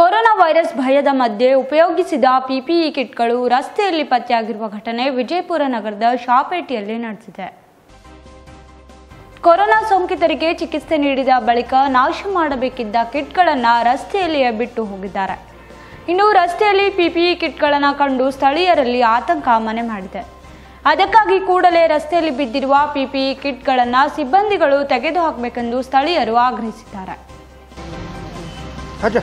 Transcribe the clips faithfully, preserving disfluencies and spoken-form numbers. Corona virus ಭಯದ ಮಧ್ಯೆ ಉಪಯೋಗಿಸಿದ ಪಿಪಿಇ ಕಿಟ್ಗಳು ರಸ್ತೆಯಲ್ಲಿ ಪತ್ತೆಯಾಗಿರುವ ಘಟನೆ ವಿಜಯಪುರ ನಗರದ ಶಾಪೇಟಿಯಲ್ಲಿ ನಡೆದಿದೆ. ಕೊರೋನಾ ಸೋಂಕಿತರಿಗೆ ಚಿಕಿತ್ಸೆ ನೀಡಿದ ಬಳಿಕ ನಾಶ ಮಾಡಬೇಕಿದ್ದ ಕಿಟ್ಗಳನ್ನು ರಸ್ತೆಯಲ್ಲಿಯೇ ಬಿಟ್ಟು ಹೋಗಿದ್ದಾರೆ. ಇನ್ನು ರಸ್ತೆಯಲ್ಲಿ ಪಿಪಿಇ ಕಿಟ್ಗಳನ್ನು ಕಂಡು ಸ್ಥಳೀಯರಲ್ಲಿ ಆತಂಕ ಮನೆ ಮಾಡಿದೆ. ಅದಕ್ಕಾಗಿ ಕೂಡಲೇ ರಸ್ತೆಯಲ್ಲಿ ಬಿದ್ದಿರುವ ಪಿಪಿಇ ಕಿಟ್ಗಳನ್ನು ಸಿಬ್ಬಂದಿಗಳು ತೆಗೆದು ಹಾಕಬೇಕೆಂದು ಸ್ಥಳೀಯರು ಆಗ್ರಹಿಸಿದ್ದಾರೆ. अच्छा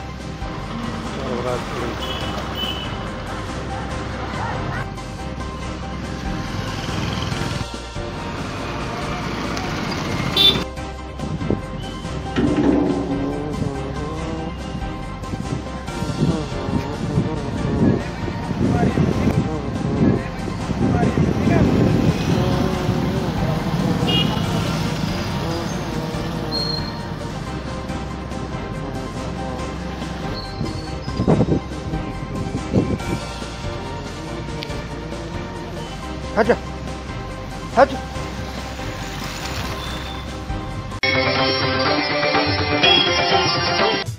अच्छा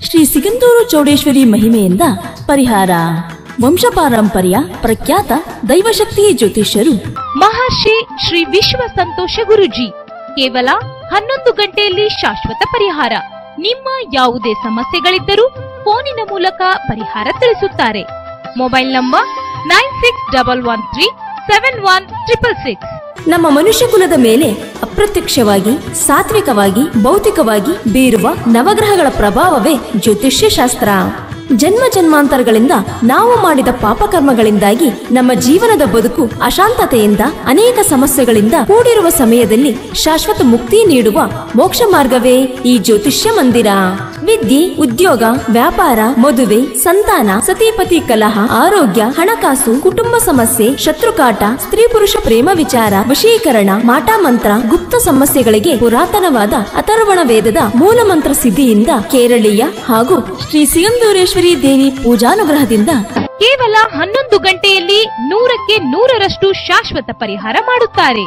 ಶ್ರೀ ಸಿಗಂದೂರು ಚೌಡೇಶ್ವರಿ ಮಹಿಮೆಯಿಂದ ಪರಿಹಾರ ವಂಶ ಪಾರಂಪರ್ಯ ಪ್ರಖ್ಯಾತ ದೈವಶಕ್ತಿ ಜ್ಯೋತಿಷ್ಯರು ಮಹರ್ಷಿ ಶ್ರೀ ವಿಶ್ವ ಸಂತೋಷ ಗುರುಜಿ ಕೇವಲ ಹನ್ನೊಂದು ಗಂಟೆಯಲ್ಲಿ ಶಾಶ್ವತ ಪರಿಹಾರ. ನಿಮ್ಮ ಯಾವುದೇ ಸಮಸ್ಯೆಗಳಿದ್ದರೂ ಫೋನಿನ ಮೂಲಕ ಪರಿಹಾರ ತಿಳಿಸುತ್ತಾರೆ. Mobile number nine six double one three seven one triple six. ನಮ್ಮ ಮನುಷ್ಯ ಕುಲದ ಮೇಲೆ ಅಪ್ರತ್ಯಕ್ಷವಾಗಿ ಸಾತ್ವಿಕವಾಗಿ ಭೌತಿಕವಾಗಿ ಬೀರುವ ನವಗ್ರಹಗಳ ಪ್ರಭಾವವೇ ಜ್ಯೋತಿಷ್ಯ ಶಾಸ್ತ್ರ. ಜನ್ಮ ಜನ್ಮಾಂತರಗಳಿಂದ ನಾವು ಮಾಡಿದ ಪಾಪಕರ್ಮಗಳಿಂದಾಗಿ ನಮ್ಮ ಜೀವನದ ಬದುಕು ಅಶಾಂತತೆಯಿಂದ ಅನೇಕ ಸಮಸ್ಯೆಗಳಿಂದ ಕೂಡಿರುವ ಸಮಯದಲ್ಲಿ ಶಾಶ್ವತ ಮುಕ್ತಿ ನೀಡುವ ಮೋಕ್ಷ ಮಾರ್ಗವೇ ಈ ಜ್ಯೋತಿಷ್ಯ ಮಂದಿರ. ವಿದ್ಯೆ, ಉದ್ಯೋಗ, ವ್ಯಾಪಾರ, ಮದುವೆ, ಸಂತಾನ, ಸತಿಪತಿ ಕಲಹ, ಆರೋಗ್ಯ, ಹಣಕಾಸು, ಕುಟುಂಬ ಸಮಸ್ಯೆ, ಶತ್ರುಕಾಟ, ಸ್ತ್ರೀ ಪುರುಷ ಪ್ರೇಮ ವಿಚಾರ, ವಶೀಕರಣ, ಮಾಟ ಮಂತ್ರ, ಗುಪ್ತ ಸಮಸ್ಯೆಗಳಿಗೆ ಪುರಾತನವಾದ ಅಥರ್ವಣ ವೇದದ ಮೂಲ ಮಂತ್ರ ಸಿದ್ಧಿಯಿಂದ ಕೇರಳೀಯ ಹಾಗೂ ಶ್ರೀ ಸಿಗಂಧೂರೇಶ್ವರಿ ದೇವಿ ಪೂಜಾನುಗ್ರಹದಿಂದ ಕೇವಲ ಹನ್ನೊಂದು ಗಂಟೆಯಲ್ಲಿ ನೂರಕ್ಕೆ ನೂರರಷ್ಟು ಶಾಶ್ವತ ಪರಿಹಾರ ಮಾಡುತ್ತಾರೆ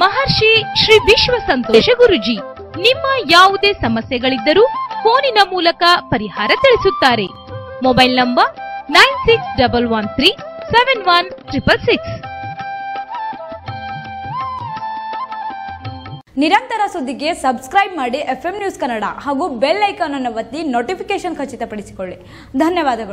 ಮಹರ್ಷಿ ಶ್ರೀ ವಿಶ್ವ ಸಂತೋಷ ಗುರುಜಿ. ನಿಮ್ಮ ಯಾವುದೇ ಸಮಸ್ಯೆಗಳಿದ್ದರೂ ಫೋನಿನ ಮೂಲಕ ಪರಿಹಾರ ತಿಳಿಸುತ್ತಾರೆ. Mobile number nine six double one three seven one triple six. ನಿರಂತರ ಸುದ್ದಿಗೆ ಸಬ್ಸ್ಕ್ರೈಬ್ ಮಾಡಿ ಎಫ್ ಎಂ ನ್ಯೂಸ್ ಕನ್ನಡ ಹಾಗೂ ಬೆಲ್ ಐಕಾನ್ ಅನ್ನು ಒತ್ತಿ ನೋಟಿಫಿಕೇಶನ್ ಖಚಿತಪಡಿಸಿಕೊಳ್ಳಿ. ಧನ್ಯವಾದಗಳು.